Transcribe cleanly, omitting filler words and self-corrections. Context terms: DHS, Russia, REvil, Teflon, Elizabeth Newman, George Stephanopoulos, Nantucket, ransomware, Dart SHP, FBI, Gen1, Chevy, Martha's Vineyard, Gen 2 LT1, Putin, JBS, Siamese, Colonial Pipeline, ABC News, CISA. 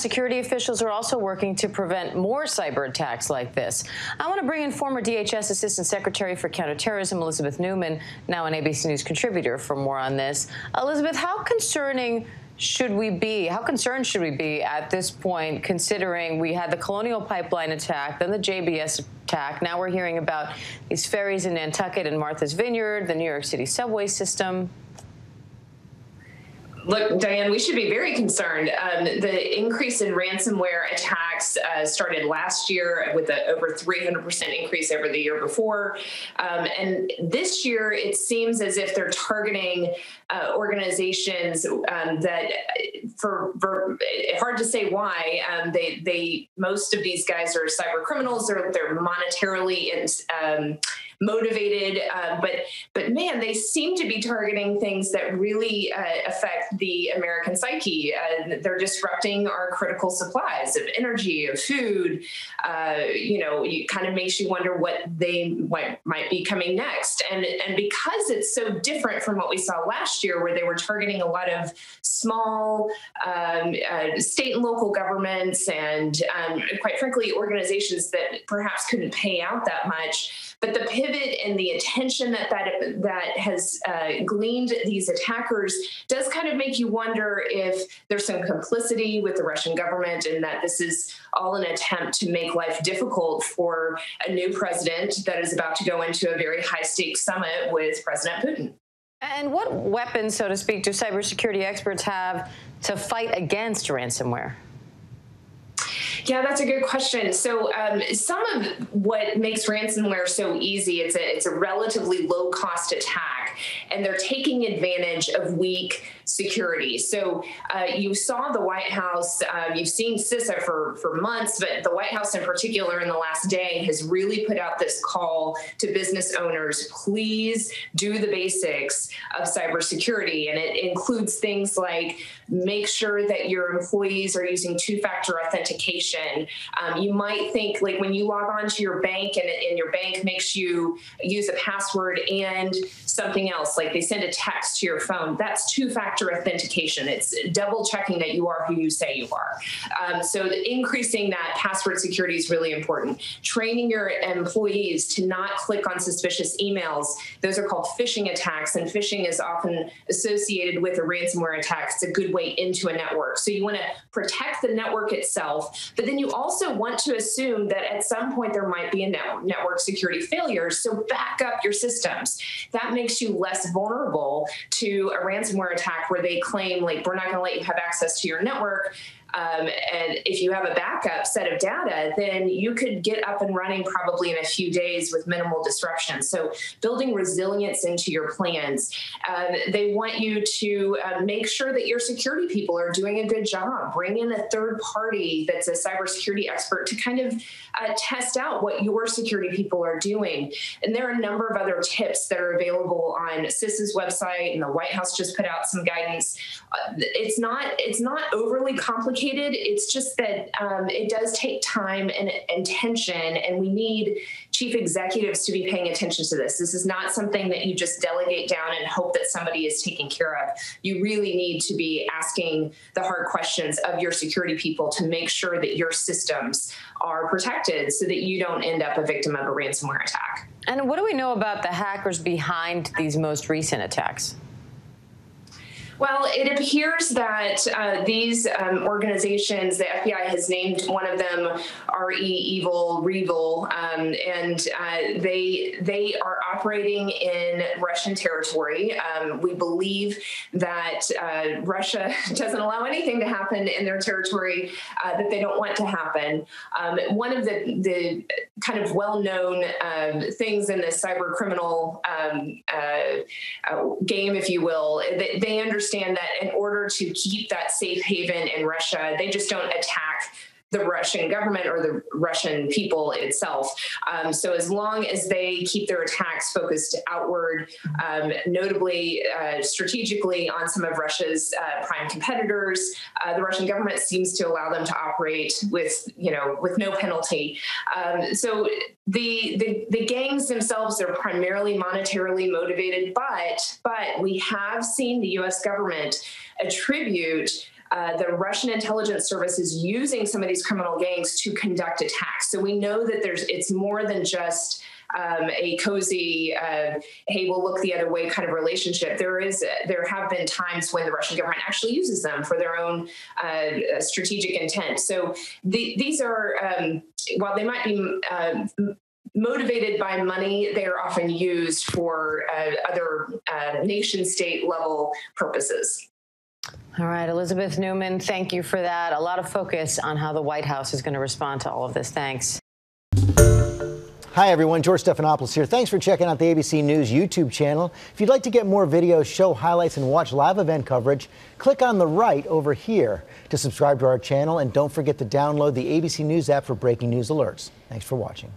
Security officials are also working to prevent more cyber attacks like this. I want to bring in former DHS Assistant Secretary for Counterterrorism, Elizabeth Newman, now an ABC News contributor, for more on this. Elizabeth, how concerned should we be at this point, considering we had the Colonial Pipeline attack, then the JBS attack, now we're hearing about these ferries in Nantucket and Martha's Vineyard, the New York City subway system? Look, Diane, we should be very concerned. The increase in ransomware attacks started last year with an over 300% increase over the year before. And this year, it seems as if they're targeting organizations that, for hard to say why, most of these guys are cyber criminals, or they're monetarily motivated, but man, they seem to be targeting things that really affect the American psyche. They're disrupting our critical supplies of energy, of food. It kind of makes you wonder what might be coming next. And because it's so different from what we saw last year, where they were targeting a lot of small state and local governments and quite frankly organizations that perhaps couldn't pay out that much, but the pivot and the attention that has gleaned these attackers does kind of make you wonder if there's some complicity with the Russian government, and that this is all an attempt to make life difficult for a new president that is about to go into a very high-stakes summit with President Putin. And what weapons, so to speak, do cybersecurity experts have to fight against ransomware? Yeah, that's a good question. So some of what makes ransomware so easy, it's a relatively low-cost attack, and they're taking advantage of weak security. So you saw the White House, you've seen CISA for months, but the White House in particular in the last day has really put out this call to business owners, please do the basics of cybersecurity. And it includes things like make sure that your employees are using two-factor authentication. You might think, like, when you log on to your bank and your bank makes you use a password and something else, like they send a text to your phone, that's two-factor authentication. It's double-checking that you are who you say you are. So increasing that password security is really important. Training your employees to not click on suspicious emails. Those are called phishing attacks, and phishing is often associated with a ransomware attack. It's a good way into a network. So you want to protect the network itself, but then you also want to assume that at some point there might be a network security failure, so back up your systems. That makes you less vulnerable to a ransomware attack where they claim, like, we're not going to let you have access to your network. And if you have a backup set of data, then you could get up and running probably in a few days with minimal disruption. So building resilience into your plans. They want you to make sure that your security people are doing a good job. Bring in a third party that's a cybersecurity expert to kind of test out what your security people are doing. And there are a number of other tips that are available on CISA's website, and the White House just put out some guidance. It's not overly complicated. It's just that it does take time and attention, and we need chief executives to be paying attention to this. This is not something that you just delegate down and hope that somebody is taken care of. You really need to be asking the hard questions of your security people to make sure that your systems are protected so that you don't end up a victim of a ransomware attack. And what do we know about the hackers behind these most recent attacks? Well, it appears that these organizations, the FBI has named one of them REvil, and they are operating in Russian territory. We believe that Russia doesn't allow anything to happen in their territory that they don't want to happen. One of the kind of well-known things in the cyber criminal game, if you will, they understand that in order to keep that safe haven in Russia, they just don't attack the Russian government or the Russian people itself. So as long as they keep their attacks focused outward, notably strategically on some of Russia's prime competitors, the Russian government seems to allow them to operate with no penalty. So the gangs themselves are primarily monetarily motivated, but we have seen the U.S. government attribute the Russian intelligence service is using some of these criminal gangs to conduct attacks. So we know that it's more than just a cozy, hey, we'll look the other way kind of relationship. There have been times when the Russian government actually uses them for their own strategic intent. So these are, while they might be motivated by money, they are often used for other nation-state level purposes. All right, Elizabeth Newman, thank you for that. A lot of focus on how the White House is going to respond to all of this. Thanks. Hi, everyone. George Stephanopoulos here. Thanks for checking out the ABC News YouTube channel. If you'd like to get more videos, show highlights, and watch live event coverage, click on the right over here to subscribe to our channel. And don't forget to download the ABC News app for breaking news alerts. Thanks for watching.